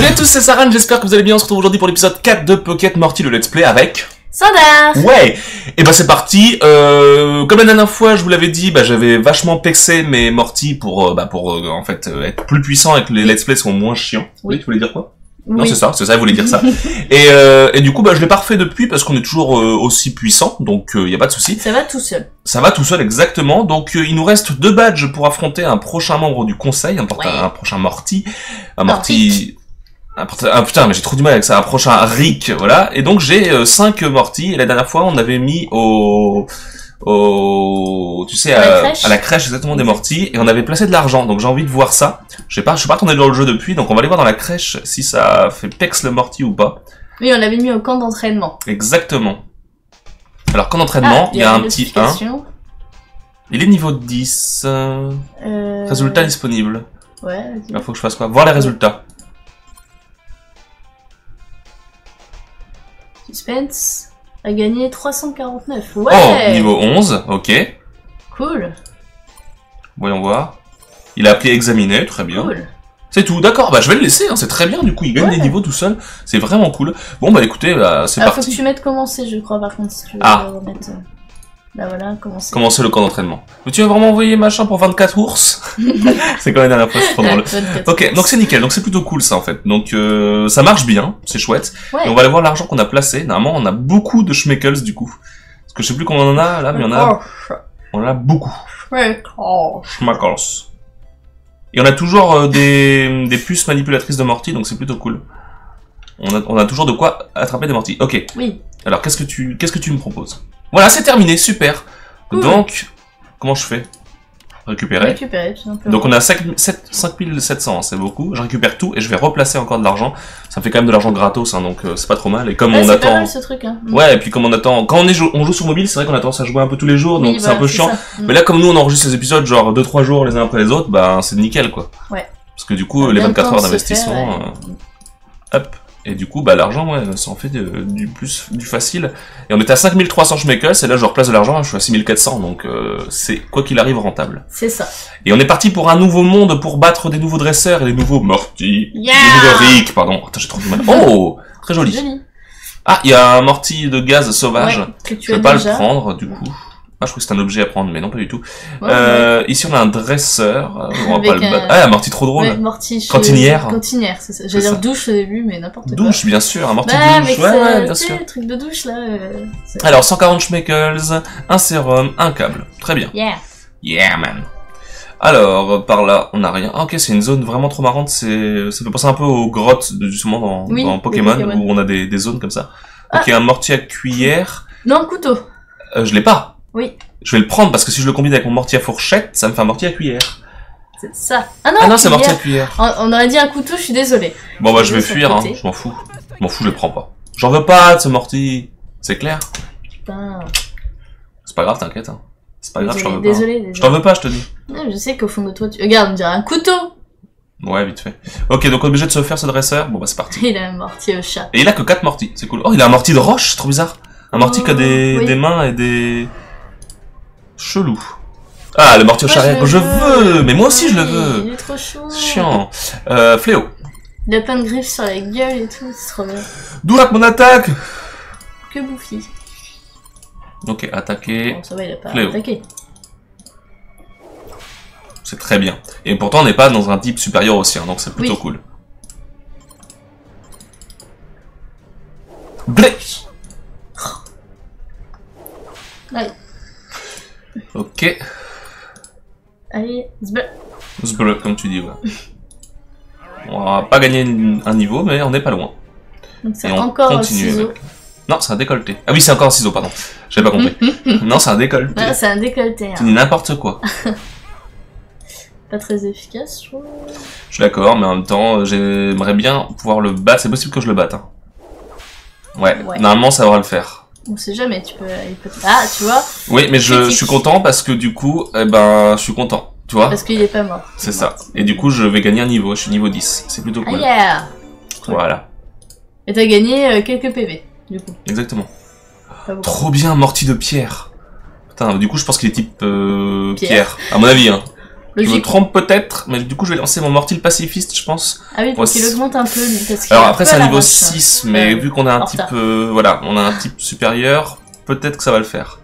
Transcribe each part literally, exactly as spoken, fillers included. Salut à tous, c'est Saran, j'espère que vous allez bien. On se retrouve aujourd'hui pour l'épisode quatre de Pocket Morty, le let's play avec... Sandra. Ouais. Et bah c'est parti. Euh, comme la dernière fois, je vous l'avais dit, bah j'avais vachement pexé mes Morty pour, euh, bah, pour euh, en fait euh, être plus puissant et que les let's play sont moins chiants. Oui, oui, tu voulais dire quoi? Oui. Non, c'est ça, c'est ça, je voulais dire ça. et, euh, et du coup, bah, je l'ai pas refait depuis parce qu'on est toujours euh, aussi puissant, donc il euh, y a pas de souci. Ça va tout seul. Ça va tout seul, exactement. Donc euh, il nous reste deux badges pour affronter un prochain membre du conseil, un, ouais. un prochain Morty, un Morty. Un, ah putain, mais j'ai trop du mal avec ça, un prochain Rick, voilà. Et donc j'ai euh, cinq Morty, et la dernière fois on avait mis au... au tu sais, à, à, la à la crèche exactement des Morty, et on avait placé de l'argent, donc j'ai envie de voir ça. Je sais pas, je suis pas retourné dans le jeu depuis, donc on va aller voir dans la crèche si ça fait pex le Morty ou pas. Oui, on l'avait mis au camp d'entraînement. Exactement. Alors camp d'entraînement, ah, il y a, y a un petit un. Il est niveau dix. Euh... Résultats disponibles. Ouais, vas-y. Il faut que je fasse quoi? Voir les résultats. Suspense a gagné trois cent quarante-neuf. Ouais. Oh, niveau onze, ok. Cool. Voyons voir. Il a appelé examiner, très bien. Cool. C'est tout, d'accord, bah je vais le laisser, hein. C'est très bien, du coup il gagne ouais. des niveaux tout seul, c'est vraiment cool. Bon bah écoutez, bah, c'est parti. Faut que tu mettes commencer, je crois, par contre, si tu veux ah. remettre... Bah voilà, commencer. Commencer le camp d'entraînement. Tu veux vraiment envoyer machin pour vingt-quatre ours? C'est quand même la dernière fois, c'est trop drôle. Ok, donc c'est nickel, donc c'est plutôt cool ça en fait. Donc euh, ça marche bien, c'est chouette. Ouais. Et on va aller voir l'argent qu'on a placé. Normalement, on a beaucoup de schmeckles du coup. Parce que je sais plus combien on en a là, mais on a. On en a beaucoup. Schmeckles. Et on a toujours euh, des, des puces manipulatrices de Morty, donc c'est plutôt cool. On a, on a toujours de quoi attraper des Morty. Ok. Oui. Alors qu'est-ce que tu qu'est-ce que tu me proposes? Voilà, c'est terminé, super. Cool. Donc, comment je fais? Récupérer. Récupérer, tout simplement. Donc on a cinq mille sept cents, c'est beaucoup. Je récupère tout et je vais replacer encore de l'argent. Ça fait quand même de l'argent gratos, hein, donc euh, c'est pas trop mal. Et comme ouais, on attend, pas mal, ce truc, hein. ouais, et puis comme on attend, quand on, est jou... on joue sur mobile, c'est vrai qu'on a tendance à jouer un peu tous les jours, donc oui, c'est voilà, un peu chiant. Ça. Mais là, comme nous, on enregistre les épisodes genre deux trois jours les uns après les autres, bah c'est nickel, quoi. Ouais. Parce que du coup, ça les vingt-quatre heures d'investissement, ouais. euh... hop. Et du coup, bah, l'argent, ouais, ça en fait de, du plus, du facile. Et on était à cinq mille trois cents schmeckles, et là, je replace de l'argent, je suis à six mille quatre cents, donc euh, c'est, quoi qu'il arrive, rentable. C'est ça. Et on est parti pour un nouveau monde, pour battre des nouveaux dresseurs et des nouveaux Morty. Yeah. Des nouveaux Rick, pardon. Attends, j'ai trop du mal. Oh, très joli. joli. Ah, il y a un Morty de gaz sauvage. Ouais, que tu je peux pas déjà. le prendre, du coup. Ah, je crois que c'est un objet à prendre, mais non, pas du tout. Ouais, euh, ouais. Ici, on a un dresseur. On va pas le battre. Ah, un Morty trop drôle. Ouais, Morty, cantinière. Cantinière, c'est ça. J'allais dire douche au début, mais n'importe quoi. Douche, bien sûr. Un Morty bah, douche. Ouais, ouais, bien sûr. Le truc de douche, là. Euh... Alors, cent quarante schmeckles, un sérum, un câble. Très bien. Yeah. Yeah, man. Alors, par là, on n'a rien. Ah, ok, c'est une zone vraiment trop marrante. Ça fait penser un peu aux grottes, justement, dans, oui, dans Pokémon, Pokémon, où on a des, des zones comme ça. Ah. Ok, un Morty à cuillère. Non, couteau. Euh, je l'ai pas. Oui. Je vais le prendre parce que si je le combine avec mon Morty à fourchette, ça me fait un Morty à cuillère. C'est ça. Ah non, ah non c'est Morty à cuillère. On, on aurait dit un couteau, je suis désolé. Bon bah je vais fuir, hein. Je m'en fous. Je m'en fous, je le prends pas. J'en veux pas de ce Morty. C'est clair. Putain. C'est pas grave, t'inquiète. Hein. C'est pas grave, je t'en veux désolé, pas. Hein. Je t'en veux pas, je te dis. Non, je sais qu'au fond de toi, tu... Regarde, on dirait un couteau. Ouais, vite fait. Ok, donc on est obligé de se faire ce dresseur. Bon bah c'est parti. Il a un Morty au chat. Et il a que quatre Morty, c'est cool. Oh, il a un Morty de roche, c'est trop bizarre. Un Morty oh, qui a des, oui. des mains et des... Chelou. Ah, le Morty au charret. Je veux, mais moi aussi je le veux. Il est trop chaud. Chiant. Euh, fléau. Il a plein de griffes sur la gueule et tout, c'est trop bien. D'où avec mon attaque. Que bouffi. Ok, attaquer. Bon, ça va, il a pas attaqué. C'est très bien. Et pourtant, on n'est pas dans un type supérieur aussi, hein, donc c'est plutôt oui. cool. Blé. Allez. Ok. Allez, zbleu. Zbleu, comme tu dis, ouais. On va pas gagner un niveau, mais on n'est pas loin. Donc c'est encore un ciseau. Non, c'est un décolleté. Ah oui, c'est encore un ciseau, pardon. J'avais pas compris. Non, c'est un décolleté. Ouais, c'est un décolleté. Hein. Tu dis n'importe quoi. Pas très efficace, je trouve. Je suis d'accord, mais en même temps, j'aimerais bien pouvoir le battre. C'est possible que je le batte. Hein. Ouais. ouais, normalement, ça devrait le faire. On sait jamais, tu peux, il peut... Ah, tu vois. Oui, mais je, je suis content parce que du coup, eh ben, je suis content, tu vois. Parce qu'il est pas mort. C'est ça. Et du coup, je vais gagner un niveau, je suis niveau dix. C'est plutôt cool. Ah, yeah. Voilà. Et t'as gagné euh, quelques P V, du coup. Exactement. Trop bien, Morty de pierre. Putain, du coup, je pense qu'il est type euh, pierre. pierre, à mon avis, hein. Logique. Je me trompe peut-être, mais du coup je vais lancer mon Morty le pacifiste, je pense. Ah oui, parce qu'il augmente un peu. Parce qu'il Alors après c'est un niveau six, mais ouais. vu qu'on a un type, euh, voilà, on a un type supérieur, peut-être que ça va le faire.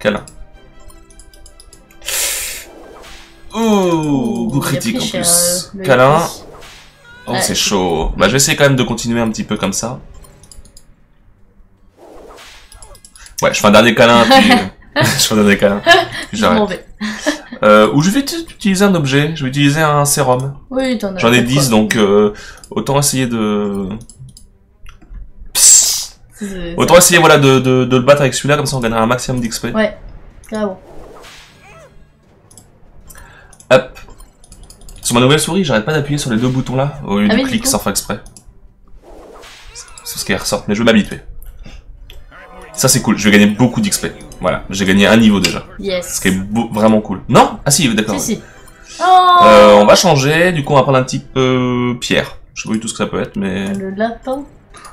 Câlin. Oh, goût critique en plus. Euh, Câlin. Oh, ouais, c'est chaud. Bah je vais essayer quand même de continuer un petit peu comme ça. Ouais, je fais un dernier câlin, puis... je fais un dernier câlin, puis j'arrête. Euh, ou je vais utiliser un objet, je vais utiliser un sérum. Oui, t'en as. J'en ai dix, donc euh, autant essayer de... Psst. Autant essayer voilà, de, de, de le battre avec celui-là, comme ça on gagnera un maximum d'X P. Ouais, carrément. Hop. Sur ma nouvelle souris, j'arrête pas d'appuyer sur les deux boutons là, au lieu ah du oui, clic sans faire exprès. C'est ce qui ressort, mais je vais m'habituer. Ça c'est cool, je vais gagner beaucoup d'X P. Voilà, j'ai gagné un niveau déjà. Yes. Ce qui est beau, vraiment cool. Non? Ah si, d'accord. Si, si. Oh euh, on va changer, du coup on va prendre un type euh, pierre. Je sais pas du tout ce que ça peut être, mais... Le lapin.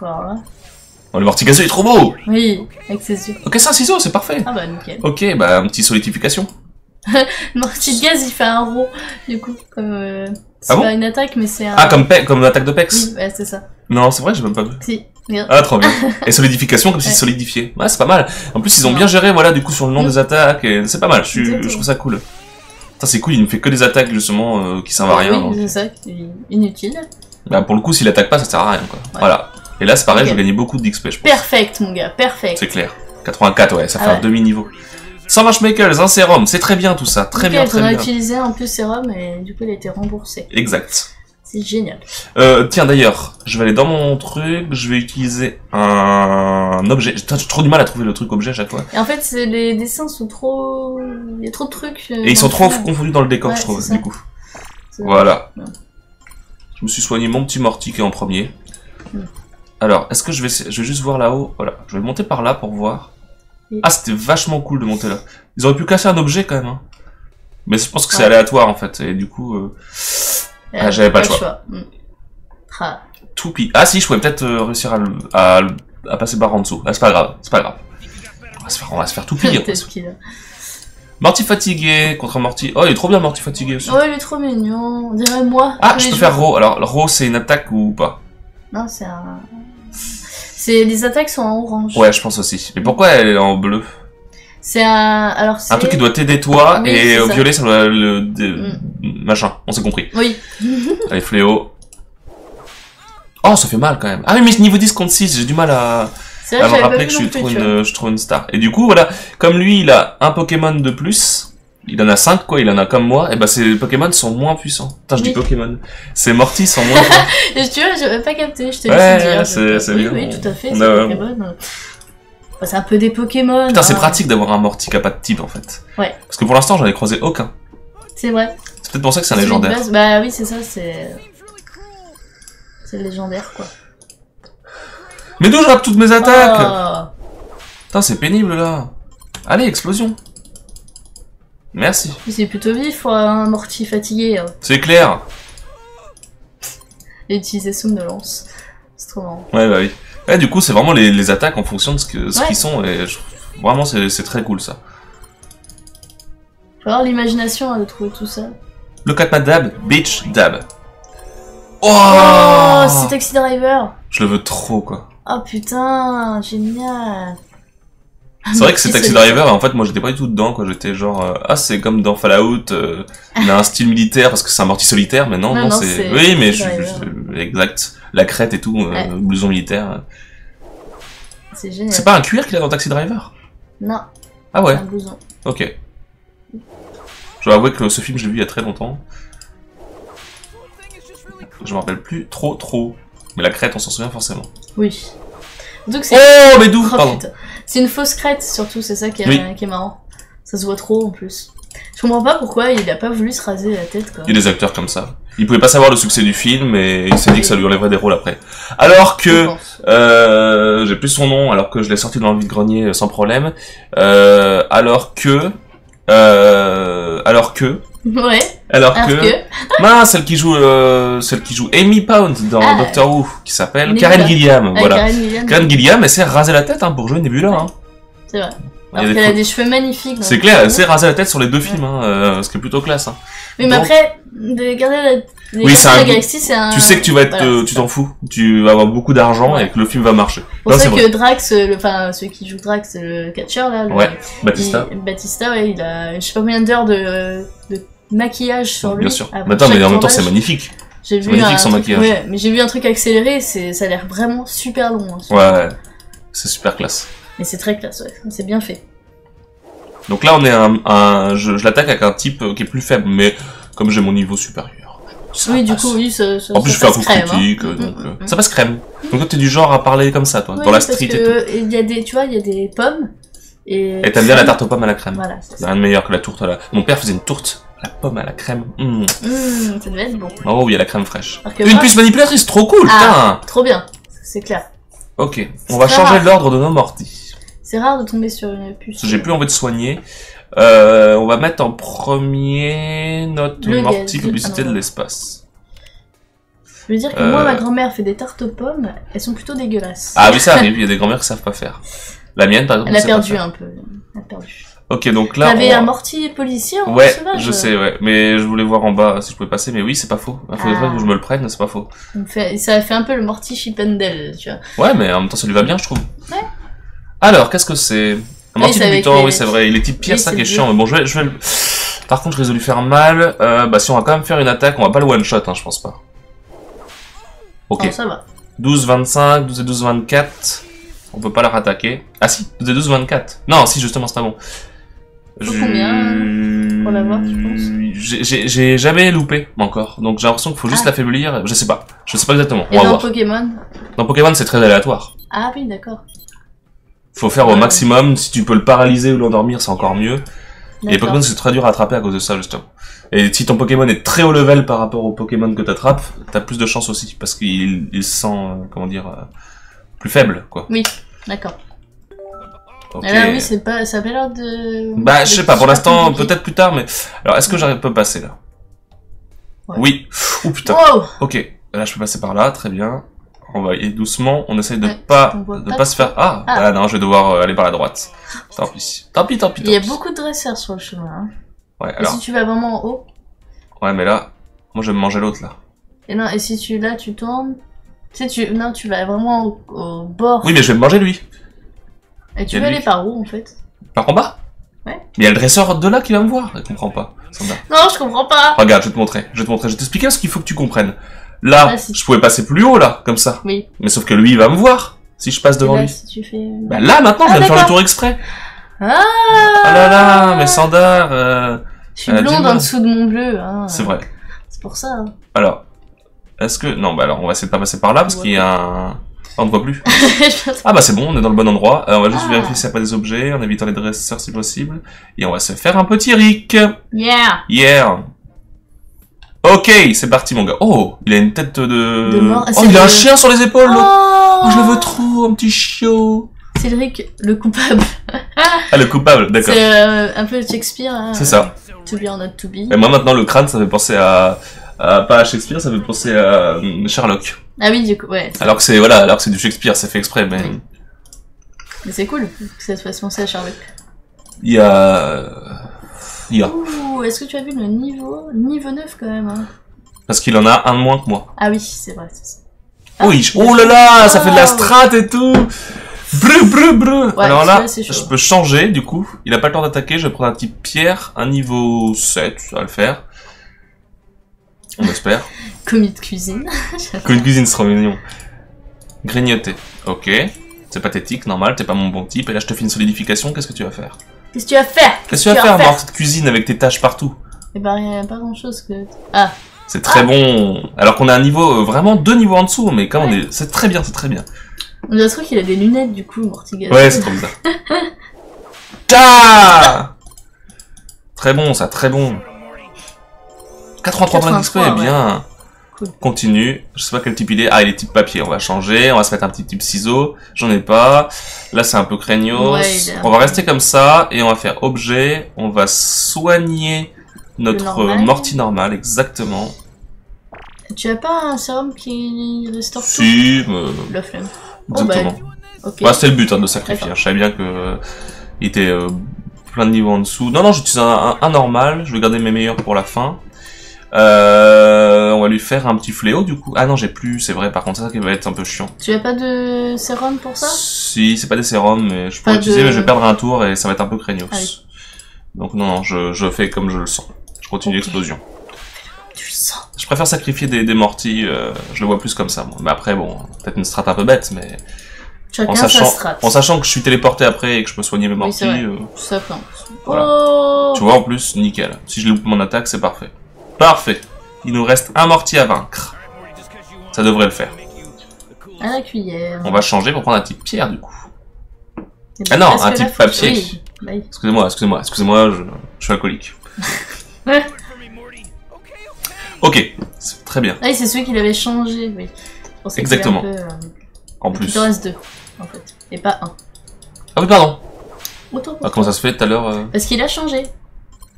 Voilà. Oh, le morticazo est trop beau. Oui, avec ses yeux. Ok, ça, ciseaux, c'est parfait. Ah bah nickel. Ok, bah un petit solidification. Le morticazo il fait un rond, du coup, comme... Euh... C'est ah pas bon une attaque, mais c'est un... Ah, comme, pe comme l'attaque de Pex. Oui, bah, c'est ça. Non, c'est vrai, j'ai même pas vu. Si. Ah, trop bien. Et solidification, comme si ouais. solidifié. Ouais, c'est pas mal. En plus, ils ont bien géré, voilà, du coup, sur le nom des attaques. Et... C'est pas mal, je, je trouve ça cool. Putain, c'est cool, il ne fait que des attaques, justement, euh, qui servent à rien. Oui, donc... c'est ça, inutile. Bah, pour le coup, s'il attaque pas, ça sert à rien, quoi. Ouais. Voilà. Et là, c'est pareil, okay. je gagnais beaucoup d'X P, je pense. Perfect, mon gars, perfect. C'est clair. quatre-vingt-quatre, ouais, ça ah fait ouais. un demi-niveau. cent matchmakers, un sérum, c'est très bien tout ça, très okay, bien, très on bien. On a utilisé un peu sérum et du coup il a été remboursé. Exact. C'est génial. Euh, tiens d'ailleurs, je vais aller dans mon truc, je vais utiliser un objet. J'ai trop du mal à trouver le truc objet à chaque fois. Et en fait, les dessins sont trop... Il y a trop de trucs. Et ils sont trop confondus dans le décor, ouais, je trouve, du coup. Voilà. Ouais. Je me suis soigné mon petit Morty qui est en premier. Ouais. Alors, est-ce que je vais... je vais juste voir là-haut. Voilà, je vais monter par là pour voir. Ah, c'était vachement cool de monter là. Ils auraient pu casser un objet quand même. Hein. Mais je pense que c'est ouais. aléatoire en fait. Et du coup, euh... ah, j'avais pas, pas le choix. choix. Mmh. Ah. Tout pi... Ah si, je pouvais peut-être euh, réussir à, le... à... à passer par en dessous. Ah, c'est pas grave, c'est pas grave. On va se faire, on va se faire tout piller. Morty fatigué contre Morty. Oh, il est trop bien Morty fatigué aussi. Oh, il est trop mignon. On dirait moi. Ah, je peux jours. faire Raw. Alors, Raw, c'est une attaque ou pas? Non, c'est un... Les attaques sont en orange. Ouais, je pense aussi. Mais pourquoi elle est en bleu? C'est un... Alors, un truc qui doit t'aider toi, oui, et au ça. violet, ça doit le... Mm. Machin, on s'est compris. Oui. Allez, fléau. Oh, ça fait mal quand même. Ah oui, mais niveau dix contre six, j'ai du mal à... Vrai, à me rappeler que je suis, trop une, je suis trop une star. Et du coup, voilà, comme lui, il a un Pokémon de plus, il en a cinq, quoi, il en a comme moi, et bah ses Pokémon sont moins puissants. Putain, je oui. dis Pokémon. Ses Morty sont moins puissants. Tu vois, j'avais pas capté, je te laisse ouais, dire. C'est oui, bien. Oui, tout à fait, c'est euh... Pokémon. Enfin, c'est un peu des Pokémon. Putain, hein. c'est pratique d'avoir un Morty qui a pas de type, en fait. Ouais. Parce que pour l'instant, j'en ai croisé aucun. C'est vrai. C'est peut-être pour ça que c'est un légendaire. Base... Bah oui, c'est ça, c'est... C'est légendaire, quoi. Mais d'où je rappe toutes mes attaques oh. Putain, c'est pénible, là. Allez, explosion. Merci. C'est plutôt vif, un Morty fatigué. C'est clair. Et utiliser somnolence. C'est trop marrant. Ouais, bah oui. Ouais, du coup, c'est vraiment les, les attaques en fonction de ce qu'ils ouais. qu sont. Et je, vraiment, c'est très cool ça. Faut avoir l'imagination hein, de trouver tout ça. Look at my dab, bitch dab. Oh, oh c'est Taxi Driver. Je le veux trop quoi. Oh putain, génial. C'est vrai que c'est Taxi Driver, en fait, moi j'étais pas du tout dedans, quoi. J'étais genre, euh, ah, c'est comme dans Fallout, euh, il a un style militaire parce que c'est un Morty solitaire, mais non, non, non c'est. Oui, mais je, je, je. Exact. La crête et tout, euh, ouais. blouson militaire. C'est génial. C'est pas un cuir qu'il a dans Taxi Driver? Non. Ah ouais? Un blouson. Ok. Je dois avouer que ce film, je l'ai vu il y a très longtemps. Je me rappelle plus trop, trop. Mais la crête, on s'en souvient forcément. Oui. Donc oh, mais d'où? C'est une fausse crête, surtout, c'est ça qui est, oui. qui est marrant. Ça se voit trop, en plus. Je comprends pas pourquoi il a pas voulu se raser la tête, quoi. Il y a des acteurs comme ça. Il pouvait pas savoir le succès du film, et il s'est dit que ça lui enlèverait des rôles après. Alors que... Euh, j'ai plus son nom, alors que je l'ai sorti dans le vide-grenier sans problème. Euh, alors que... Euh, alors que... Ouais. Alors que... que... Mince, celle qui joue, euh, celle qui joue Amy Pond dans ah, Doctor Who, qui s'appelle Karen Gillan, voilà. Karen Gillan, elle s'est rasée la tête hein, pour jouer Nebula. Ouais. Hein. C'est vrai. Alors qu'elle a des cheveux magnifiques. C'est clair, elle s'est rasée la tête sur les deux films, ouais. hein, euh, ce qui est plutôt classe. Hein. Oui, mais donc... après, de garder la, oui, un... la galaxie, c'est un... Tu sais que tu vas être, voilà, euh, tu t'en fous, tu vas avoir beaucoup d'argent ouais. et que le film va marcher. C'est pour ça que Drax, le... enfin, celui qui joue Drax, le catcheur, là, le... ouais. Battista. Il... Battista, ouais, il a je sais pas combien d'heures de... de maquillage sur ouais, lui. Bien sûr. Mais attends, mais en même temps, c'est magnifique. J'ai vu, ouais, vu un truc accéléré, ça a l'air vraiment super long. Hein, ouais, ouais. c'est super classe. Mais c'est très classe, ouais. c'est bien fait. Donc là, on est un, un je, je l'attaque avec un type qui est plus faible, mais comme j'ai mon niveau supérieur. Oui, passe. du coup, oui, ça, ça, en plus, ça je fais un coup crème, critique, hein. donc mmh, mmh. ça passe crème. Donc toi, t'es du genre à parler comme ça, toi, ouais, dans la street que, et tout. Y a des, tu vois, il y a des pommes. Et t'aimes bien la tarte aux pommes à la crème. Voilà, c'est rien de meilleur que la tourte à la... Mon père faisait une tourte. La pomme à la crème. Mmh. Mmh, ça devait être bon. Oh, il y a la crème fraîche. Une moi... puce manipulatrice, trop cool, ah, putain. Trop bien, c'est clair. Ok, on va changer l'ordre de nos Morty. C'est rare de tomber sur une puce. J'ai plus envie de soigner. Euh, on va mettre en premier notre Le Morty gaz. Publicité ah, de l'espace. Je veux dire que euh... moi, ma grand-mère fait des tartes aux pommes, elles sont plutôt dégueulasses. Ah oui, ça arrive, il y a des grand-mères qui savent pas faire. La mienne, par exemple, elle a perdu un peu. Elle a perdu. Ok, donc là. T'avais on... un Morty policier en Ouais, personnage. je sais, ouais. Mais je voulais voir en bas si je pouvais passer, mais oui, c'est pas faux. Il faudrait ah. que je me le prenne, c'est pas faux. Fait... Ça fait un peu le Morty Chippendale, tu vois. Ouais, mais en même temps, ça lui va bien, je trouve. Ouais. Alors, qu'est-ce que c'est Un Morty débutant, les... oui, c'est vrai. Il est type pire, oui, ça qui est chiant. Mais bon, je vais, je vais. Par contre, je risque de lui faire mal. Euh, bah, si on va quand même faire une attaque, on va pas le one shot, hein, je pense pas. Ok. Oh, ça va. douze, vingt-cinq, douze et douze, vingt-quatre. On peut pas la rattaquer. Ah si, douze et douze, vingt-quatre. Non, si, justement, c'est pas bon. Faut combien pour l'avoir, tu penses? J'ai jamais loupé encore, donc j'ai l'impression qu'il faut juste ah. l'affaiblir, je sais pas, je sais pas exactement. On Et va dans voir. Pokémon Dans Pokémon c'est très aléatoire. Ah oui, d'accord. Faut faire au maximum, si tu peux le paralyser ou l'endormir c'est encore mieux. Et Pokémon c'est très dur à attraper à cause de ça justement. Et si ton Pokémon est très haut level par rapport au Pokémon que t'attrapes, t'as plus de chance aussi, parce qu'il il se sent, euh, comment dire, euh, plus faible quoi. Oui, d'accord. Okay. Ah là, oui, c'est pas, ça a pas l'air de... Bah, je sais pas, pour l'instant, peut-être plus tard, mais... Alors, est-ce que j'arrive pas à passer, là ouais. Oui. Oh, putain. Wow. Ok, là, je peux passer par là, très bien. On va aller doucement, on essaye de ouais, pas, de pas, pas se faire... Ah, ah. Bah, non, je vais devoir aller par la droite. Tant pis. Tant pis, tant pis, tant Il y a beaucoup de dresseurs sur le chemin, hein. Ouais, alors... Et si tu vas vraiment en haut. Ouais, mais là, moi, je vais me manger l'autre, là. Et non, et si tu, là, tu tournes... Tu sais, tu... Non, tu vas vraiment au, au bord. Oui, mais je vais me manger, lui. Et tu veux aller par où en fait? Par en bas? Ouais. Mais il y a le dresseur de là qui va me voir, elle comprend pas, Sandra. Non, je comprends pas. Regarde, je vais te montrer, je vais te montrer, je vais t'expliquer te ce qu'il faut que tu comprennes. Là, là si je pouvais passer plus haut là, comme ça. Oui. Mais sauf que lui il va me voir si je passe devant là, lui. Si tu fais... Bah là maintenant, ah, je vais me faire le tour exprès. Ah, ah là là, mais Sandra. Euh, je suis euh, blonde en dessous de mon bleu. Hein. C'est vrai. C'est pour ça. Hein. Alors, est-ce que. Non, bah alors on va essayer de pas passer par là parce ouais. qu'il y a un. On ne voit plus. Ah bah c'est bon, on est dans le bon endroit. Alors, on va juste ah. vérifier s'il n'y a pas des objets, en évitant les dresseurs si possible. Et on va se faire un petit Rick. Yeah. Yeah. Ok, c'est parti mon gars. Oh, il a une tête de... de mort. Oh, il le... a un chien sur les épaules. Oh, oh je le veux trop, un petit chiot. C'est le Rick, le coupable. Ah, le coupable, d'accord. C'est euh, un peu Shakespeare. Hein. C'est ça. To be or not to be. Et moi maintenant, le crâne, ça fait penser à... Euh, pas à Shakespeare, ça fait penser à Sherlock. Ah oui, du coup, ouais. Alors que c'est voilà, alors que c'est du Shakespeare, c'est fait exprès, mais... Oui. Mais c'est cool que ça se fasse penser à Sherlock. Il y a... Il y a... Ouh, est-ce que tu as vu le niveau niveau neuf, quand même hein? Parce qu'il en a un de moins que moi. Ah oui, c'est vrai, c'est ça. Ah, oui, oh là là, oh, ça fait de la strat et tout. Brr, brr, brr. Ouais, alors là, je peux changer, du coup. Il a pas le temps d'attaquer, je vais prendre un petit pierre, un niveau sept, ça va le faire. On espère. Commis de cuisine. Commis de cuisine, c'est trop mignon. Grignoter. Ok. C'est pathétique, normal, t'es pas mon bon type. Et là, je te fais une solidification, qu'est-ce que tu vas faire? Qu'est-ce que tu vas faire? Qu'est-ce que tu vas faire, Morty de cuisine, avec tes tâches partout? Eh ben, il n'y a pas grand-chose que... Ah. C'est très ah. bon. Alors qu'on a un niveau, euh, vraiment deux niveaux en dessous, mais quand ouais. on est... C'est très bien, c'est très bien. On a trouvé qu'il a des lunettes, du coup, Morty Gazette. Ouais, c'est trop bizarre. Ah. Très bon, ça, très bon. quatre-vingt-trois points d'X P, eh bien, ouais. cool. Continue, je sais pas quel type il est, ah il est type papier, on va changer, on va se mettre un petit type ciseau, j'en ai pas, là c'est un peu craignos, ouais, a... on va rester comme ça, et on va faire objet, on va soigner notre normal. Morty normal, exactement. Tu as pas un sérum qui restaure tout? Si, mais... La flemme. Exactement. Oh, bah, okay. bah, c'était le but hein, de sacrifier, je savais bien que... Il était euh, plein de niveaux en dessous. Non, non, j'utilise un, un, un normal. Je vais garder mes meilleurs pour la fin. Euh, on va lui faire un petit fléau du coup. Ah non, j'ai plus, c'est vrai, par contre, ça qui va être un peu chiant. Tu as pas de sérum pour ça? Si, c'est pas des sérums, mais je peux utiliser, de... mais je vais perdre un tour et ça va être un peu craignos. Ah oui. Donc non, non, je, je fais comme je le sens. Je continue okay. l'explosion. Je préfère sacrifier des, des mortis, euh, je le vois plus comme ça. Bon, mais après, bon, peut-être une strat un peu bête, mais. Chacun en, sachant, en sachant que je suis téléporté après et que je peux soigner mes mortis. Oui, euh... ça plante. Voilà. Oh tu vois, en plus, nickel. Si je loupe mon attaque, c'est parfait. Parfait. Il nous reste un mortier à vaincre. Ça devrait le faire. À la cuillère. On va changer pour prendre un type pierre, du coup. Ben, ah non, un type papier. Oui. Oui. Excusez-moi, excusez-moi, excusez-moi, je, je suis alcoolique. Ok, très bien. Ah, c'est celui qu'il avait changé, oui. Exactement. Peu, euh, en plus. Il en reste deux, en fait, et pas un. Ah oui, pardon. Autant ah, comment ça se fait tout à l'heure euh... Parce qu'il a changé.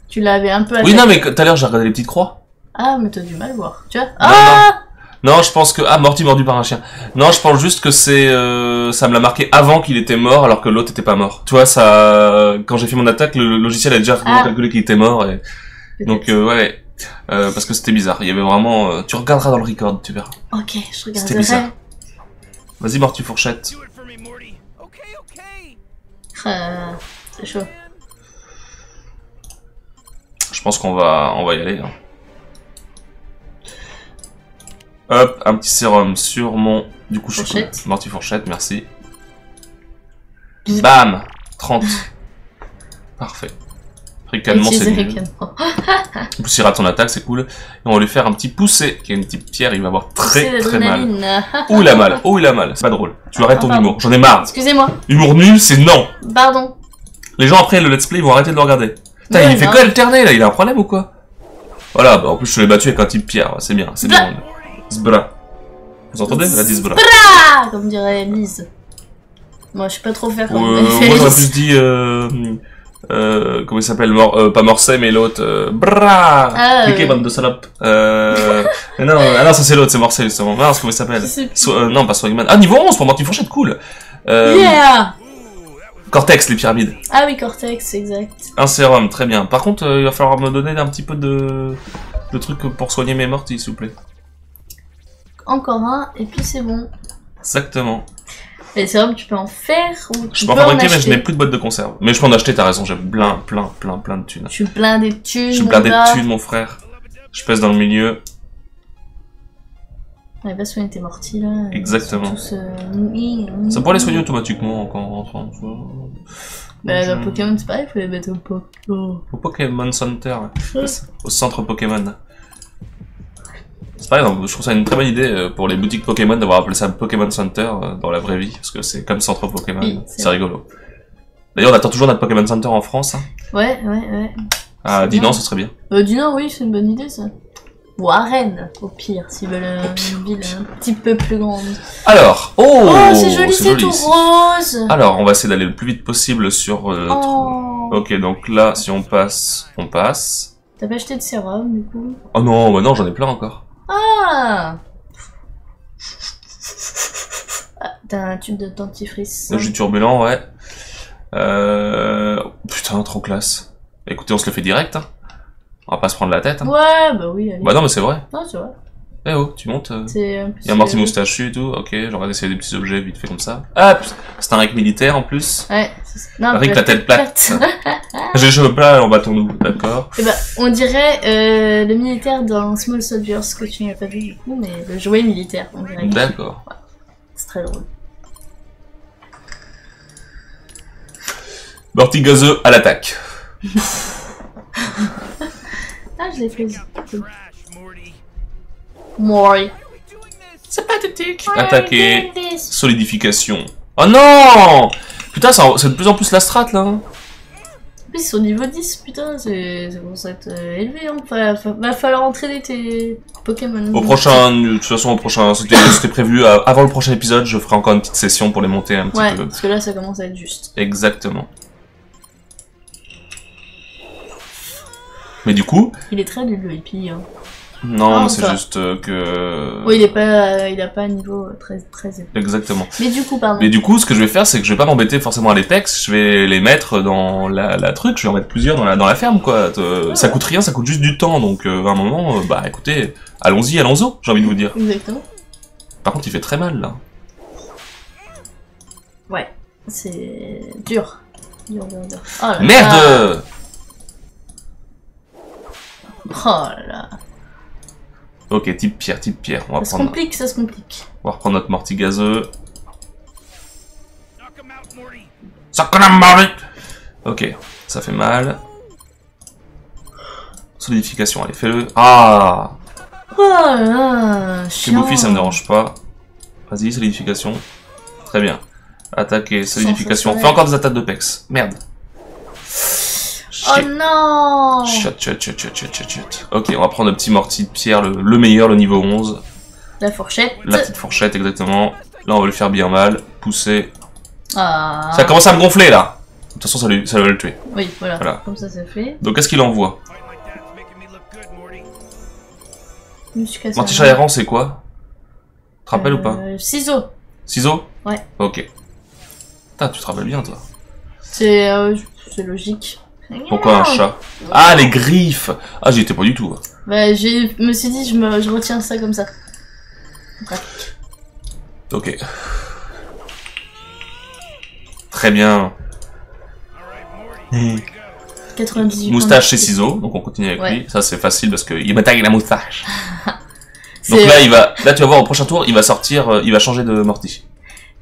Tu l'avais un peu attaqué. Oui, non, mais tout à l'heure, j'ai regardé les petites croix. Ah, mais t'as du mal à voir. Tu vois non, ah non. non, je pense que... Ah, Morty mordu par un chien. Non, je pense juste que c'est... Euh... Ça me l'a marqué avant qu'il était mort, alors que l'autre était pas mort. Tu vois, ça... Quand j'ai fait mon attaque, le logiciel a déjà ah. calculé qu'il était mort. Et... Donc, euh, ouais. Euh, parce que c'était bizarre. Il y avait vraiment... Euh... Tu regarderas dans le record, tu verras. Ok, je regarderai. C'était bizarre. Vas-y, Morty fourchette. Euh... C'est chaud. Je pense qu'on va, on va y aller. Hein. Hop, un petit sérum sur mon... Du coup, je suis Morty fourchette, merci. Bam, trente. Parfait. Ricanement, c'est nul. En plus, il rate son attaque, c'est cool. Et on va lui faire un petit poussé, qui est une petite pierre, il va avoir très très mal. Oh, il a mal, oh, il a mal. C'est pas drôle. Tu arrêtes ton humour, j'en ai marre. Excusez-moi. Humour nul, c'est non. Pardon. Les gens, après le let's play, ils vont arrêter de le regarder. Putain, ouais, il fait quoi alterner là? Il a un problème ou quoi? Voilà, bah en plus je l'ai battu avec un type pierre, c'est bien, c'est bien. Zbra. Vous entendez? Elle a dit zbra. Zbra comme dirait Lise. Moi je sais pas trop faire comme euh, moi. Moi j'aurais plus dit. Euh, euh, comment il s'appelle? Mor euh, Pas Morcey, mais l'autre. Euh, bra ah, cliquez, oui. Bande de salopes. Euh. mais non, ah non, ça c'est l'autre, c'est Morcey justement. Mince, comment il s'appelle? So euh, Non, pas Swagman. Ah, niveau onze pour Morty Fourchette, cool euh, Yeah Cortex, les pyramides. Ah oui, Cortex, exact. Un sérum, très bien. Par contre, euh, il va falloir me donner un petit peu de, de trucs pour soigner mes morts, s'il vous plaît. Encore un, et puis c'est bon. Exactement. Les sérums, tu peux en faire ou tu je peux en fabriquer, mais je n'ai plus de boîte de conserve. Mais je peux en acheter, t'as raison, j'ai plein, plein, plein, plein de thunes. Je suis plein des thunes. Je suis plein des thunes, mon frère. Je pèse dans le milieu. On va pas soigner tes mortis là. Exactement. Tous, euh... ça pourrait les soigner automatiquement quand on rentre en train. Bah, dans Pokémon, c'est pareil, il faut les mettre au, po oh. au Pokémon Center. Ouais. Au centre Pokémon. C'est pareil, je trouve ça une très bonne idée pour les boutiques Pokémon d'avoir appelé ça Pokémon Center dans la vraie vie, parce que c'est comme centre Pokémon. Oui, c'est rigolo. D'ailleurs, on attend toujours notre Pokémon Center en France. Hein. Ouais, ouais, ouais. Ah, Dinan, ce serait bien. Euh, Dinan, oui, c'est une bonne idée ça. Ou à Rennes, au pire, s'ils veulent une ville un petit peu plus grande. Alors, oh, oh c'est joli, c'est tout rose. Alors, on va essayer d'aller le plus vite possible sur euh, notre... Oh. Ok, donc là, si on passe, on passe. T'as pas acheté de sérum, du coup? Oh non, bah non, j'en ai plein encore. Ah, ah t'as un tube de dentifrice. Le jus turbulent, ouais. Euh... Putain, trop classe. Écoutez, on se le fait direct, hein. On va pas se prendre la tête. Hein. Ouais, bah oui. Allez. Bah non, mais c'est vrai. Non, c'est vrai. Eh oh, tu montes. Euh... Il y a un Morty moustachu et tout. Ok, j'aurais essayé des petits objets vite fait comme ça. Hop, c'est un Rick militaire en plus. Ouais, c'est ça. Rick la tête plate. J'ai les cheveux plats, on bat ton nous, d'accord. Eh bah, on dirait euh, le militaire dans Small Soldiers, que tu n'as pas vu du coup, mais le jouet militaire, on dirait. D'accord. Ouais. C'est très drôle. Morty gazeux à l'attaque. Ah, je l'ai fait. Morty. C'est pathétique. Attaquer. Solidification. Oh non! Putain, c'est de plus en plus la strat là. En plus, ils sont niveau dix, putain. C'est bon, ça va être élevé. Hein. Va, va, va falloir entraîner tes Pokémon. Au prochain. De toute façon, au prochain. C'était prévu. Euh, avant le prochain épisode, je ferai encore une petite session pour les monter un petit ouais, peu. Ouais, parce que là, ça commence à être juste. Exactement. Mais du coup... Il est très nul le hippie, hein. Non, ah, c'est juste que... Oui, il est pas, il a pas un niveau très, très élevé. Exactement. Mais du coup, pardon. Mais du coup, ce que je vais faire, c'est que je vais pas m'embêter forcément à les textes, je vais les mettre dans la, la truc, je vais en mettre plusieurs dans la, dans la ferme, quoi. Euh, ouais, ça ouais. coûte rien, ça coûte juste du temps, donc euh, à un moment, euh, bah écoutez, allons-y, allons-y, j'ai envie de vous dire. Exactement. Par contre, il fait très mal, là. Ouais, c'est dur. Dur, dur, dur. Oh là Merde là. Oh là. Ok, type pierre, type pierre. On va ça prendre... se complique, ça se complique. On va reprendre notre Morty gazeux. Ok, ça fait mal. Solidification, allez, fais-le. Ah Oh là Chez Bouffi, ça me dérange pas. Vas-y, solidification. Très bien. Attaque et solidification. Fais encore des attaques de pex. Merde. Oh non! Chut, chut, chut, chut, chut, chut. Ok, on va prendre le petit Morty de pierre, le, le meilleur, le niveau onze. La fourchette. La petite fourchette, exactement. Là, on va le faire bien mal. Pousser. Ah. Ça commence à me gonfler, là. De toute façon, ça, lui, ça va le tuer. Oui, voilà. voilà. Comme ça, c'est fait. Donc, qu'est-ce qu'il envoie? Morty chat errant, c'est quoi? Tu te rappelles euh, ou pas? Ciseaux. Ciseaux? Ouais. Ok. Putain, tu te rappelles bien, toi. C'est euh, logique. Pourquoi un chat? Ah, les griffes! Ah, j'y étais pas du tout. Bah, je me suis dit, je, me, je retiens ça comme ça. Pratique. Ok. Très bien. Mmh. quatre-vingt-dix-huit moustache chez ciseaux, donc on continue avec ouais. lui. Ça, c'est facile parce qu'il m'attaque la moustache. Donc là, il va, là, tu vas voir, au prochain tour, il va sortir, il va changer de Morty.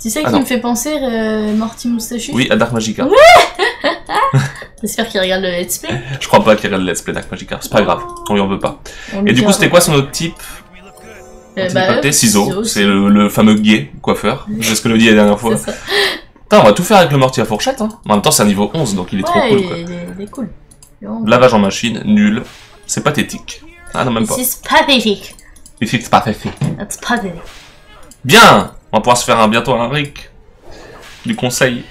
Tu sais ah, qui me fait penser euh, Morty moustachu? Oui, à Dark Magica. Ouais. J'espère qu'il regarde le let's play. Je crois pas qu'il regarde le let's play Dark Magica, c'est pas grave, on lui en veut pas. On Et du coup, c'était quoi son autre type euh, bah, papier, ciseaux, c'est le, le fameux gay coiffeur, c'est ce que je dis la dernière fois. Putain, on va tout faire avec le Morty à fourchette, hein. En même temps, c'est un niveau onze, donc il est ouais, trop cool, quoi. Il est, il est cool. Lavage en machine, nul. C'est pathétique. Ah non, même pas. C'est pathétique. C'est pathétique. C'est pathétique. Bien! On va pouvoir se faire un, bientôt un Rick. Du conseil.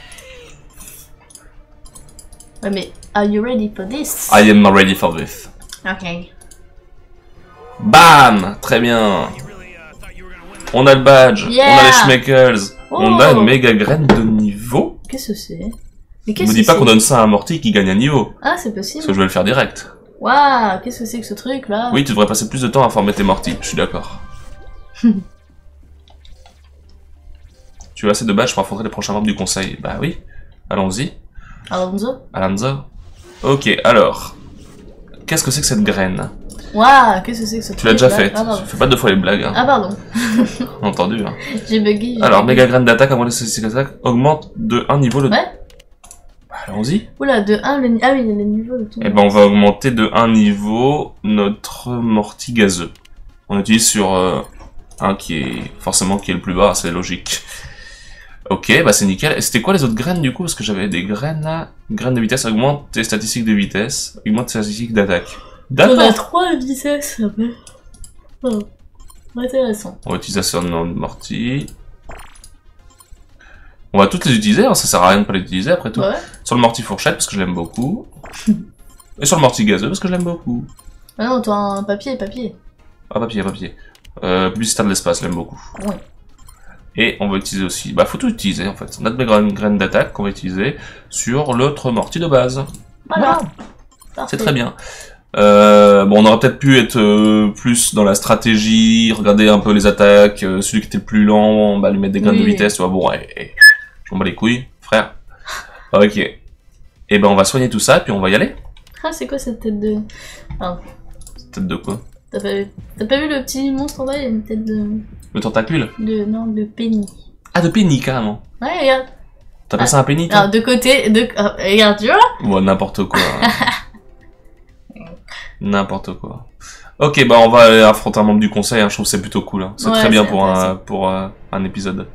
Ouais, mais are you ready for this? I am ready for this. Ok. Bam! Très bien. On a le badge, yeah. on a les Schmeckles, oh. on a une méga graine de niveau. Qu'est-ce que c'est? Mais qu'est-ce que c'est? Ne me dis pas qu'on donne ça à un Morty qui gagne un niveau. Ah, c'est possible. Parce que je vais le faire direct. Waouh, qu'est-ce que c'est que ce truc là? Oui, tu devrais passer plus de temps à former tes Morty, je suis d'accord. Tu as assez de badges pour affronter les prochains membres du conseil. Bah oui, allons-y. Alonzo. Alonzo. Ok, alors. Qu'est-ce que c'est que cette graine? Waouh, qu'est-ce que c'est que ce truc? Tu l'as déjà faite. Ah, fais pas deux fois les blagues. Hein. Ah, pardon. Entendu. Hein. J'ai bugué. Alors, bugué. méga graine d'attaque, avant de cesser l'attaque, augmente de un niveau le. Ouais. Bah, allons-y. Oula, de un le. Ah oui, il y a le niveau de tout. Eh ben, on va augmenter de un niveau notre Morty gazeux. On utilise sur euh, un qui est forcément qui est le plus bas, c'est logique. Ok, bah c'est nickel. Et c'était quoi les autres graines du coup? Parce que j'avais des graines là. Graines de vitesse, augmente tes statistiques de vitesse, augmente tes statistiques d'attaque. On a trois vitesses, ça peut. Oh. Intéressant. On va utiliser ça dans le Morty. On va toutes les utiliser, hein. Ça sert à rien de pas les utiliser après tout. Ouais. Sur le Morty fourchette, parce que je l'aime beaucoup. Et sur le Morty gazeux, parce que je l'aime beaucoup. Ah non, toi, un papier, papier. Ah, papier, papier. Euh, publicitaire de l'espace, je l'aime beaucoup. Ouais. Et on va utiliser aussi, bah faut tout utiliser en fait. On a de mes graines d'attaque qu'on va utiliser sur l'autre Morty de base. Voilà. C'est très bien. Euh, bon, on aurait peut-être pu être euh, plus dans la stratégie, regarder un peu les attaques. Euh, celui qui était le plus lent, bah lui mettre des graines oui. de vitesse. Tu vois, bon, et, et, je m'en bats les couilles, frère. Ok. Et ben bah, on va soigner tout ça, puis on va y aller. Ah, c'est quoi cette tête de. Ah. Cette tête de quoi? T'as pas, pas vu le petit monstre en bas? Il y a une tête de. Le tentacule de, non, de Penny. Ah, de Penny, carrément. Ouais, regarde. T'as passé ah, un Penny? Alors, de côté, de... Oh, regarde, tu vois. Bon, n'importe quoi. Hein. N'importe quoi. Ok, bah on va aller affronter un membre du conseil, hein. Je trouve que c'est plutôt cool. Hein. C'est ouais, très bien pour, un, pour euh, un épisode.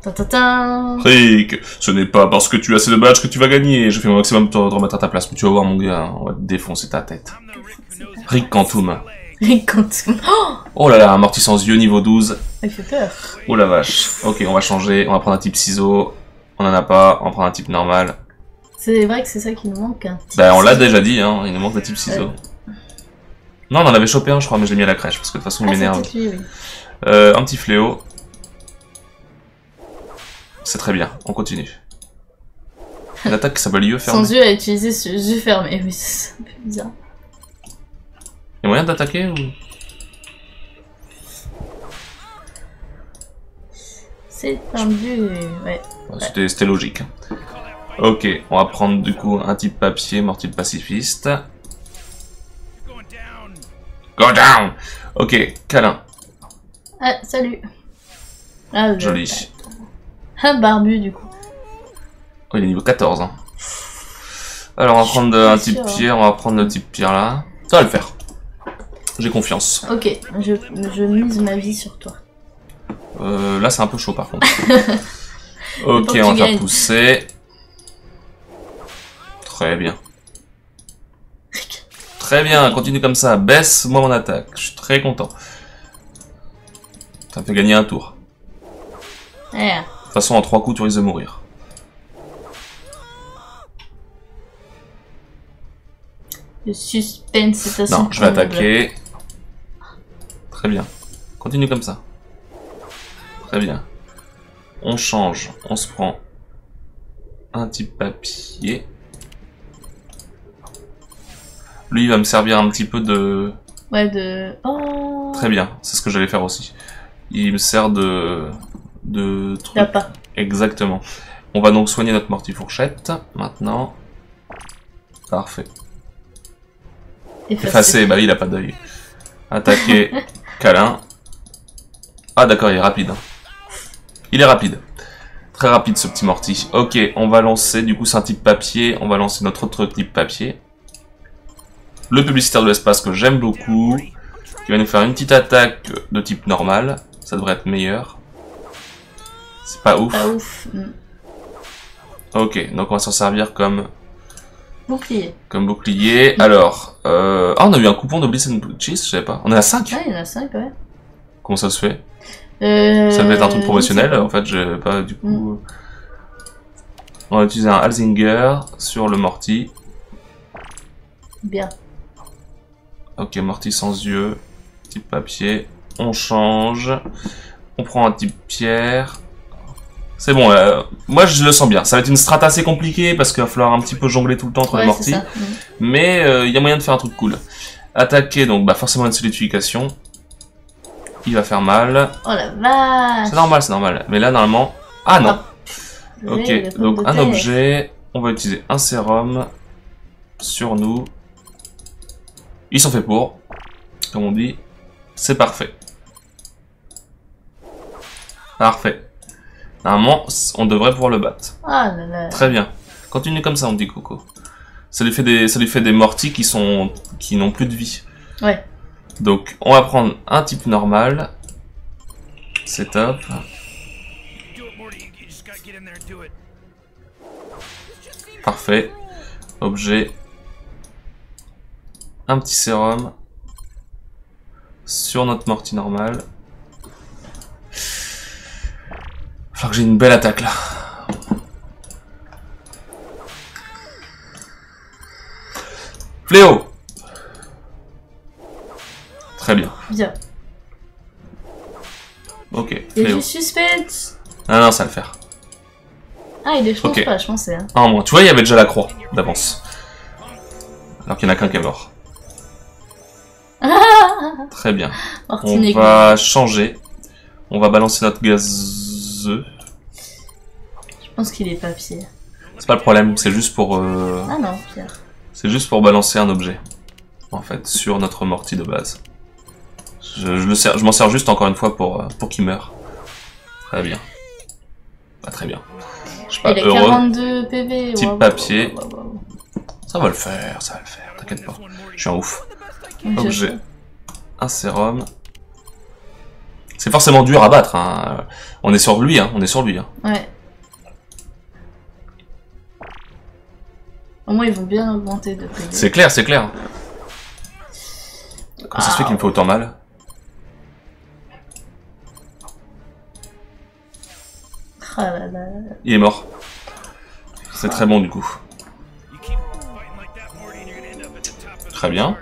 Ta-ta-ta. Rick, ce n'est pas parce que tu as assez de badges que tu vas gagner. Je fais mon maximum pour te remettre à ta place. Mais tu vas voir, mon gars, hein. On va te défoncer ta tête. Rick Quantum. Oh là là, un Morty sans yeux niveau douze. Il fait peur. Oh la vache. Ok, on va changer. On va prendre un type ciseaux. On en a pas. On va prendre un type normal. C'est vrai que c'est ça qui nous manque. Un type bah, on l'a déjà dit, hein. Il nous manque un type ciseaux. Ouais. Non, on en avait chopé un, je crois, mais je l'ai mis à la crèche parce que de toute façon, il ah, m'énerve. Oui. Euh, un petit fléau. C'est très bien, on continue. Une attaque qui s'appelle yeux fermés. Son yeux a utilisé ce yeux fermé, oui, c'est un peu bizarre. Il y a moyen d'attaquer ou... C'est un but, ouais. C'était ouais. Logique. Ok, on va prendre du coup un type papier, mortier de pacifiste. Go down. Ok, câlin. Ah, salut. Ah, je... Joli. Un barbu du coup. Oh, il est niveau quatorze. Hein. Alors on va je prendre un type pierre, on va prendre le type pierre là. Ça va le faire. J'ai confiance. Ok, je, je mise ma vie sur toi. Euh, là c'est un peu chaud par contre. Ok, on va faire pousser. Très bien. Très bien, continue comme ça. Baisse-moi mon attaque. Je suis très content. Ça me fait gagner un tour. Yeah. De toute façon, en trois coups, tu risques de mourir. Le suspense est à son... Non, je vais attaquer. Très bien. Continue comme ça. Très bien. On change. On se prend un petit papier. Lui, il va me servir un petit peu de... Ouais, de... Oh. Très bien, c'est ce que j'allais faire aussi. Il me sert de... de trucs. Exactement. On va donc soigner notre mortifourchette, maintenant. Parfait. Effacé, Effacé. Bah oui, il a pas d'œil. Attaquer, câlin. Ah d'accord, il est rapide. Il est rapide. Très rapide, ce petit morti. Ok, on va lancer, du coup, c'est un type papier. On va lancer notre autre type papier. Le publicitaire de l'espace que j'aime beaucoup, qui va nous faire une petite attaque de type normal, ça devrait être meilleur. C'est pas ouf. Pas ouf. Ok, donc on va s'en servir comme bouclier. Comme bouclier. Mmh. Alors, euh... ah, on a eu un coupon de Bliss and Cheese, je sais pas. On est à cinq. Ouais, il y en a cinq, ouais. Comment ça se fait? euh... Ça devait être un truc professionnel, en fait, j'ai pas du coup. Mmh. On va utiliser un Halsinger sur le Morty. Bien. Ok, Morty sans yeux, petit papier, on change, on prend un type pierre. C'est bon, euh, moi je le sens bien, ça va être une strat assez compliquée parce qu'il va falloir un petit peu jongler tout le temps entre ouais, les Morty, mais il euh, y a moyen de faire un truc cool. Attaquer, donc bah, forcément une solidification, il va faire mal. Oh la vache. C'est normal, c'est normal, mais là normalement... Ah non. Ah. Ok, oui, donc un objet, on va utiliser un sérum. Sur nous, ils sont faits pour, comme on dit, c'est parfait. Parfait. Normalement, on devrait pouvoir le battre. Ah là là. Très bien. Continue comme ça, on dit Coco. Ça lui fait des, ça lui fait des mortis qui sont, qui n'ont plus de vie. Ouais. Donc, on va prendre un type normal. C'est top. Parfait. Objet. Un petit sérum sur notre Morty normal. Faut que j'ai une belle attaque là. Fléau. Très bien. Bien. Ok. Il y a du suspense. Non, non, ça va le faire. Ah, il est chaud, okay. Pas, je pensais. Hein. Ah, bon, tu vois, il y avait déjà la croix d'avance. Alors qu'il n'y en a qu'un qui est mort. Très bien. Mortinique. On va changer. On va balancer notre gazeux. Je pense qu'il est pas pierre. C'est pas le problème, c'est juste pour... Euh... Ah non, pierre. C'est juste pour balancer un objet. En fait, sur notre Morty de base. Je, je, je m'en sers juste encore une fois pour, pour qu'il meure. Très bien. Pas très bien. Je suis pas heureux. Il a quarante-deux P V. Type wow, papier. Wow, wow, wow. Ça va le faire, ça va le faire. T'inquiète pas. Je suis un ouf. Objet. Un sérum. C'est forcément dur à battre. Hein. On est sur lui, hein. On est sur lui. Hein. Ouais. Au moins, ils vont bien augmenter de P V. C'est clair, c'est clair. Comment ah. ça se fait qu'il me fait autant mal? Oh là là. Il est mort. C'est très bon du coup. Très bien.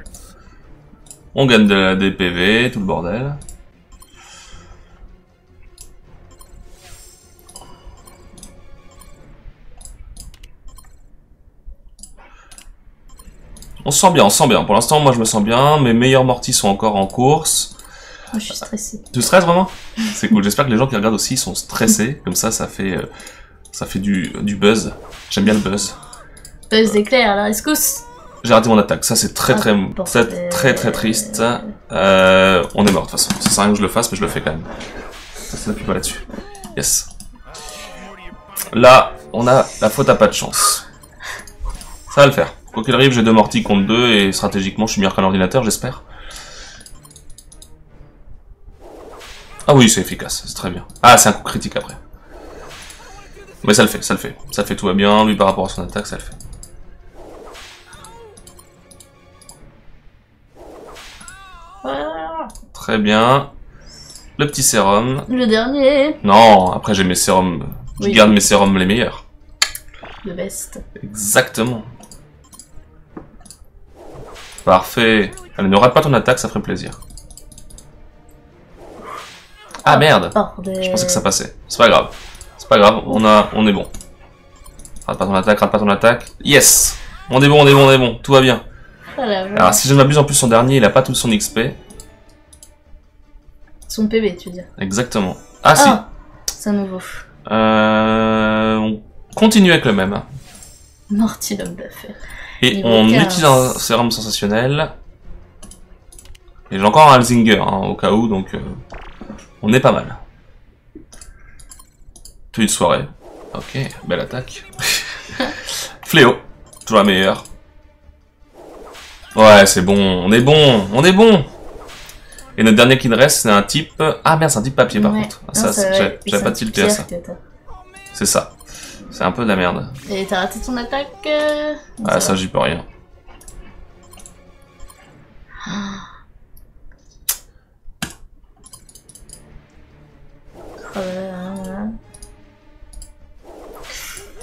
On gagne de la D P V, tout le bordel. On se sent bien, on se sent bien. Pour l'instant, moi, je me sens bien. Mes meilleurs Morty sont encore en course. Oh, je suis stressée. Tu stresses vraiment? C'est cool. J'espère que les gens qui regardent aussi sont stressés. Comme ça, ça fait, ça fait du, du buzz. J'aime bien le buzz. Buzz d'éclair, là. Est-ce que... J'ai raté mon attaque. Ça, c'est très, ah, très, bon, très, euh... très, très triste. Euh, on est mort, de toute façon. Ça sert à rien que je le fasse, mais je le fais quand même. Ça, ça n'appuie pas là-dessus. Yes. Là, on a la faute à pas de chance. Ça va le faire. Quoi qu'il arrive, j'ai deux Morty contre deux et stratégiquement je suis meilleur qu'un ordinateur, j'espère. Ah oui, c'est efficace, c'est très bien. Ah, c'est un coup critique après. Mais ça le fait, ça le fait. Ça le fait, tout va bien. Lui par rapport à son attaque, ça le fait. Ah. Très bien. Le petit sérum. Le dernier. Non, après j'ai mes sérums. Je oui. garde mes sérums les meilleurs. Le best. Exactement. Parfait. Allez, ne rate pas ton attaque, ça ferait plaisir. Ah, ah merde bordel. Je pensais que ça passait. C'est pas grave. C'est pas grave, on, a, on est bon. Rate pas ton attaque, rate pas ton attaque. Yes. On est bon, on est bon, on est bon. Tout va bien. Voilà, voilà. Alors, si je ne m'abuse, en plus, son dernier, il a pas tout son X P. Son P B, tu veux dire. Exactement. Ah, ah si. C'est à nouveau. Euh, on continue avec le même. Morty, l'homme d'affaires. Et niveau on quinze. Utilise un sérum sensationnel. Et j'ai encore un Halsinger hein, au cas où, donc euh, on est pas mal. Toute une soirée. Ok, belle attaque. Fléau, toujours la meilleure. Ouais, c'est bon, on est bon, on est bon. Et notre dernier qui ne reste, c'est un type... Ah merde, c'est un type papier par ouais. contre. Ah, non, ça, j'avais pas tilté à ça. C'est ça. C'est un peu de la merde. Et t'as raté ton attaque euh... Ah ça j'y peux rien.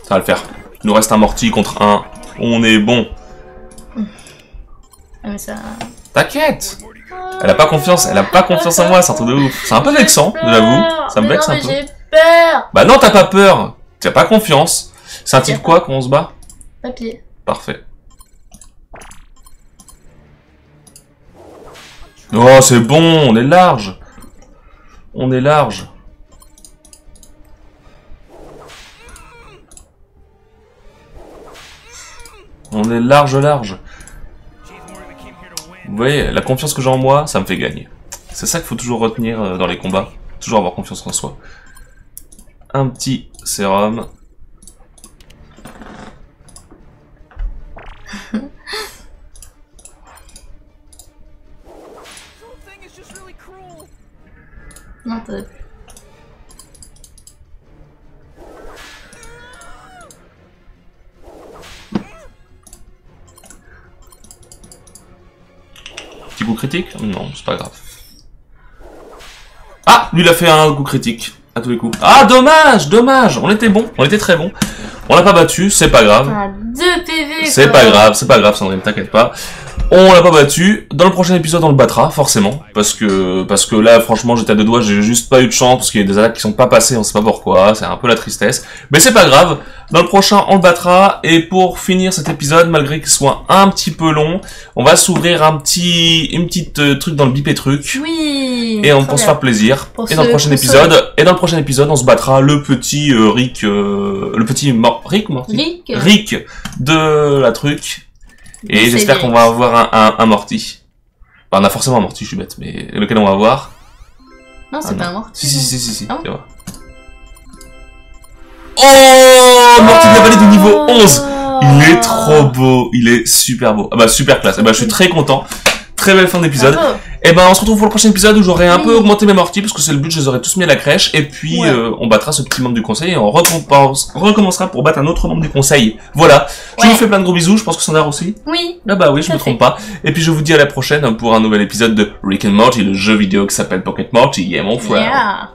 Ça va le faire. Il nous reste un Morty contre un. On est bon. Mais ça... T'inquiète. Elle a pas confiance. Elle a pas confiance en moi. C'est un truc de ouf. C'est un peu vexant, j'avoue. Ça me vexe un peu. J'ai peur. Bah non t'as pas peur. T'as pas confiance. C'est un type quoi qu'on se bat? Papier. Parfait. Oh, c'est bon, on est large. On est large. On est large, large. Vous voyez, la confiance que j'ai en moi, ça me fait gagner. C'est ça qu'il faut toujours retenir dans les combats. Toujours avoir confiance en soi. Un petit sérum. Non, t'as... Petit coup critique? Non, c'est pas grave. Ah! Lui, il a fait un coup critique. À tous les coups. Ah, dommage, dommage. On était bon, on était très bon. On l'a pas battu, c'est pas grave. Ah, deux P V. C'est pas grave, c'est pas grave, Sandrine, t'inquiète pas. On l'a pas battu. Dans le prochain épisode, on le battra, forcément. Parce que, parce que là, franchement, j'étais à deux doigts, j'ai juste pas eu de chance, parce qu'il y a des attaques qui sont pas passées, on sait pas pourquoi, c'est un peu la tristesse. Mais c'est pas grave. Dans le prochain, on le battra. Et pour finir cet épisode, malgré qu'il soit un petit peu long, on va s'ouvrir un petit, une petite euh, truc dans le bip et truc. Oui. Et on peut se faire plaisir. Pour et dans le prochain épisode, ce... et dans le prochain épisode, on se battra le petit euh, Rick, euh, le petit mort, Rick, Morty. Rick. Rick de la truc. Et j'espère qu'on va avoir un, un, un Morty. Enfin, on a forcément un Morty, je suis bête, mais lequel on va avoir? Non, c'est ah, pas un Morty. Si, si, si, si, si. Ah bon. Oh, Morty de la vallée de niveau onze. Il est trop beau, il est super beau. Ah bah, super classe. Ah bah, je suis très content. Très belle fin d'épisode. Et ben, bah, on se retrouve pour le prochain épisode où j'aurai un oui. peu augmenté mes Morty, parce que c'est le but, je les aurais tous mis à la crèche. Et puis, ouais. euh, on battra ce petit membre du conseil et on recompense, recommencera pour battre un autre membre du conseil. Voilà. Je ouais. vous fais plein de gros bisous. Je pense que Sandra aussi. Oui. Ah bah oui, je me trompe pas. Et puis, je vous dis à la prochaine pour un nouvel épisode de Rick and Morty, le jeu vidéo qui s'appelle Pocket Morty. Yeah, mon frère. Yeah.